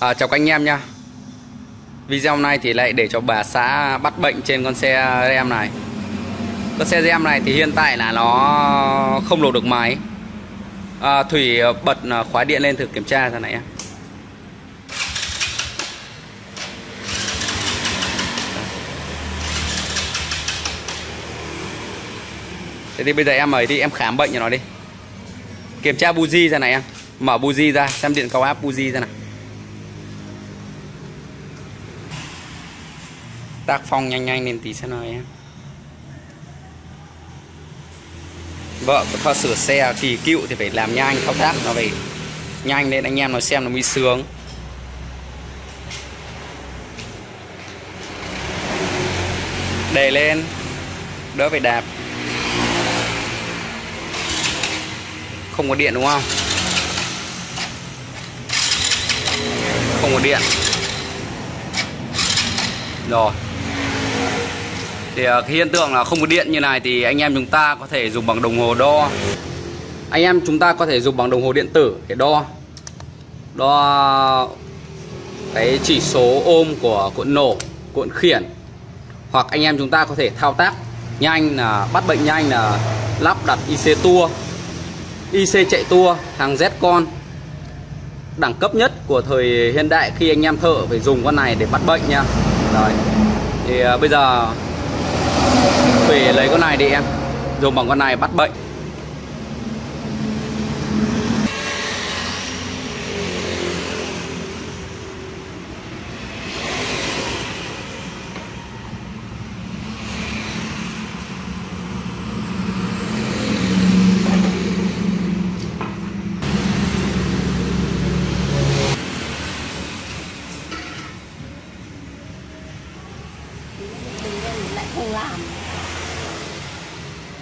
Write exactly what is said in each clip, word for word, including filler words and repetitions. À, chào các anh em nha. Video hôm nay thì lại để cho bà xã bắt bệnh trên con xe Ram này. Con xe Ram này thì hiện tại là nó không lột được máy. à, Thủy bật khóa điện lên thử kiểm tra ra này em. Thế thì bây giờ em ấy đi em khám bệnh cho nó đi. Kiểm tra buji ra này em. Mở buji ra, xem điện cao áp buji ra này. Tác phong nhanh nhanh lên tí xem nào em. Vợ có sửa xe kỳ cựu thì phải làm nhanh, thao tác nó phải nhanh lên anh em, nó xem nó mới sướng. Để lên, đỡ phải đạp. Không có điện đúng không? Không có điện. Rồi. Thì cái hiện tượng là không có điện như này thì anh em chúng ta có thể dùng bằng đồng hồ đo. Anh em chúng ta có thể dùng bằng đồng hồ điện tử để đo Đo cái chỉ số ôm của cuộn nổ, cuộn khiển. Hoặc anh em chúng ta có thể thao tác nhanh là bắt bệnh nhanh là lắp đặt i xê tua, i xê chạy tua hàng Z-con, đẳng cấp nhất của thời hiện đại khi anh em thợ phải dùng con này để bắt bệnh nha. Đấy. Thì uh, bây giờ Thủy lấy con này đi em, dùng bằng con này bắt bệnh.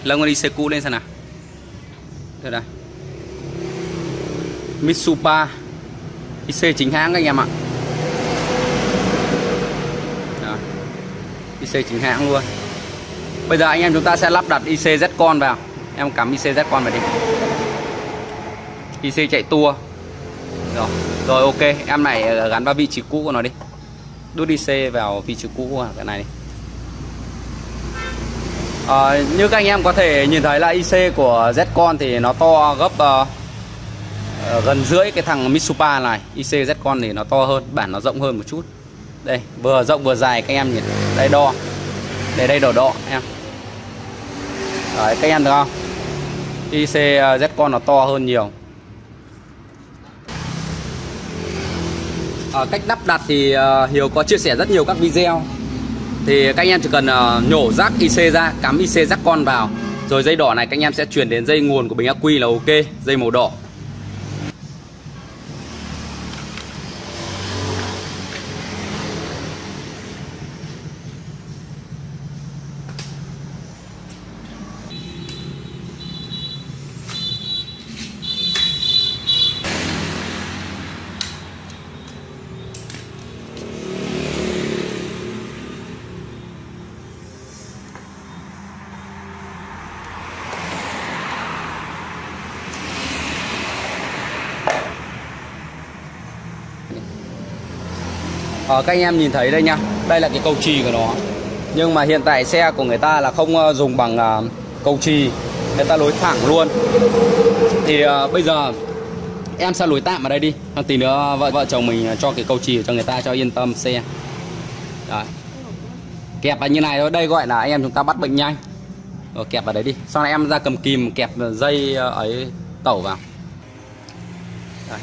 Lân con i xê cũ lên xem nào. Được đây. Mitsubishi i xê chính hãng các anh em ạ. Đó. i xê chính hãng luôn. Bây giờ anh em chúng ta sẽ lắp đặt i xê Z-con vào. Em cắm i xê Z-con vào đi. i xê chạy tua. Rồi, rồi ok, em này gắn vào vị trí cũ của nó đi. Đút i xê vào vị trí cũ của cái này đi. À, như các anh em có thể nhìn thấy là i xê của Z-con thì nó to gấp uh, uh, gần rưỡi cái thằng Mitsubishi này. i xê Z-con thì nó to hơn, bản nó rộng hơn một chút. Đây, vừa rộng vừa dài các em nhìn. Đây đo. Để đây đo đo em. Đấy, các em được không? i xê Z-con nó to hơn nhiều. À, cách lắp đặt thì uh, Hiếu có chia sẻ rất nhiều các video. Thì các anh em chỉ cần uh, nhổ rác i xê ra, cắm i xê Z-con vào. Rồi dây đỏ này các anh em sẽ chuyển đến dây nguồn của bình ắc quy là ok, dây màu đỏ. À, các anh em nhìn thấy đây nha, đây là cái cầu chì của nó. Nhưng mà hiện tại xe của người ta là không dùng bằng uh, cầu chì, người ta lối thẳng luôn. Thì uh, bây giờ em sẽ lối tạm ở đây đi. Tí nữa vợ vợ chồng mình cho cái cầu chì cho người ta cho yên tâm xe. Đấy. Kẹp vào như này thôi, đây gọi là anh em chúng ta bắt bệnh nhanh. Rồi kẹp vào đấy đi, sau này em ra cầm kìm kẹp dây ấy tẩu vào. Đấy.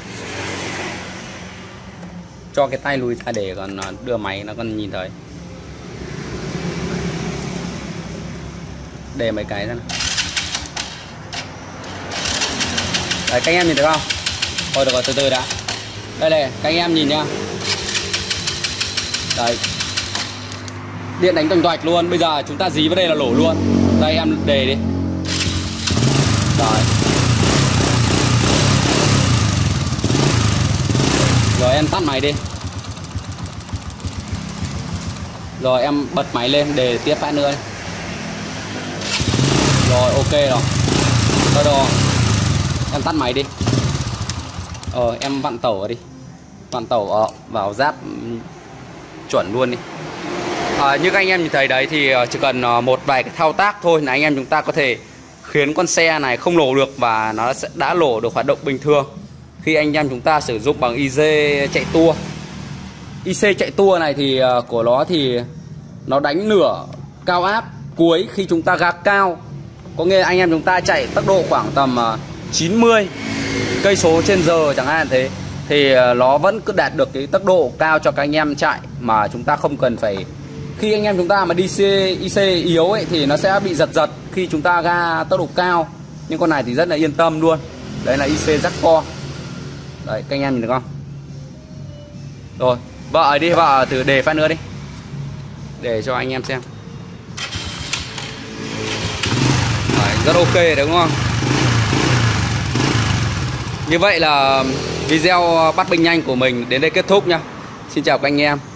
Cho cái tay lùi ra để còn đưa máy nó còn nhìn thấy. Để mấy cái ra này. Đấy, các anh em nhìn thấy không? Thôi được rồi, từ từ đã. Đây này, các anh em nhìn nha. Đấy. Điện đánh toành toạch luôn. Bây giờ chúng ta dí vào đây là lổ luôn. Đây em để đi. Đấy. Rồi em tắt máy đi. Rồi em bật máy lên để tiếp phát nữa. Rồi ok rồi. Rồi đồ. Em tắt máy đi. Ờ em vặn tẩu đi. Toàn tàu vào giáp chuẩn luôn đi. À, như các anh em nhìn thấy đấy thì chỉ cần một vài cái thao tác thôi là anh em chúng ta có thể khiến con xe này không nổ được và nó sẽ đã nổ được hoạt động bình thường. Khi anh em chúng ta sử dụng bằng i dét chạy tua, i xê chạy tua này thì của nó thì nó đánh nửa cao áp cuối khi chúng ta gác cao. Có nghĩa anh em chúng ta chạy tốc độ khoảng tầm chín mươi cây số trên giờ chẳng hạn thế, thì nó vẫn cứ đạt được cái tốc độ cao cho các anh em chạy mà chúng ta không cần phải. Khi anh em chúng ta mà đi i xê yếu ấy thì nó sẽ bị giật giật khi chúng ta ga tốc độ cao. Nhưng con này thì rất là yên tâm luôn. Đấy là i xê Z-con. Đấy các anh em nhìn được không? Rồi, vợ đi, vợ thử đề phát nữa đi. Để cho anh em xem. Đấy, rất ok đấy đúng không? Như vậy là video bắt binh nhanh của mình đến đây kết thúc nha. Xin chào các anh em.